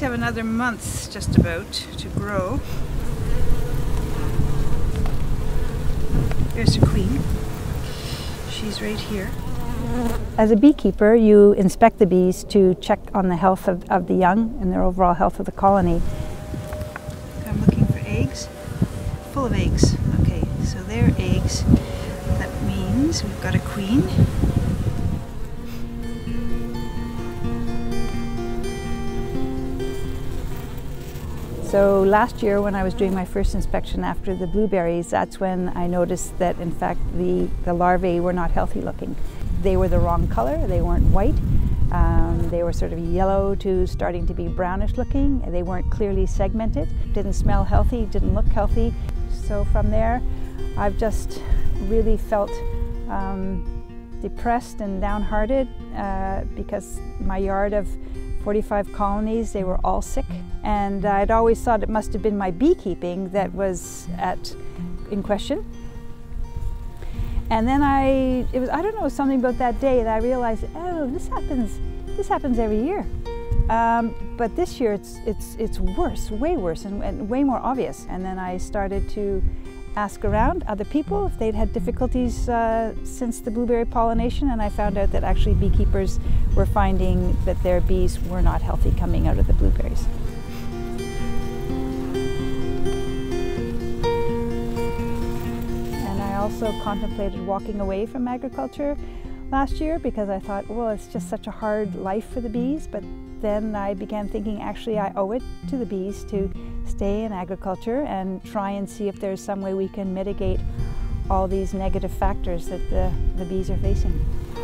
these have another month just about to grow. There's the queen. She's right here. As a beekeeper, you inspect the bees to check on the health of the young and their overall health of the colony. I'm looking for eggs. Full of eggs. Okay, so they're eggs. That means we've got a queen. So last year when I was doing my first inspection after the blueberries, that's when I noticed that in fact the larvae were not healthy looking. They were the wrong color, they weren't white, they were sort of yellow to starting to be brownish looking, they weren't clearly segmented, didn't smell healthy, didn't look healthy. So from there I've just really felt depressed and downhearted because my yard of 45 colonies, they were all sick, and I'd always thought it must have been my beekeeping that was in question. And then I don't know, something about that day that I realized, oh, this happens every year, but this year it's worse, way worse, and way more obvious. And then I started to ask around other people if they'd had difficulties since the blueberry pollination, and I found out that actually beekeepers were finding that their bees were not healthy coming out of the blueberries. And I also contemplated walking away from agriculture last year because I thought, well, it's just such a hard life for the bees, but then I began thinking actually I owe it to the bees to stay in agriculture and try and see if there's some way we can mitigate all these negative factors that the bees are facing.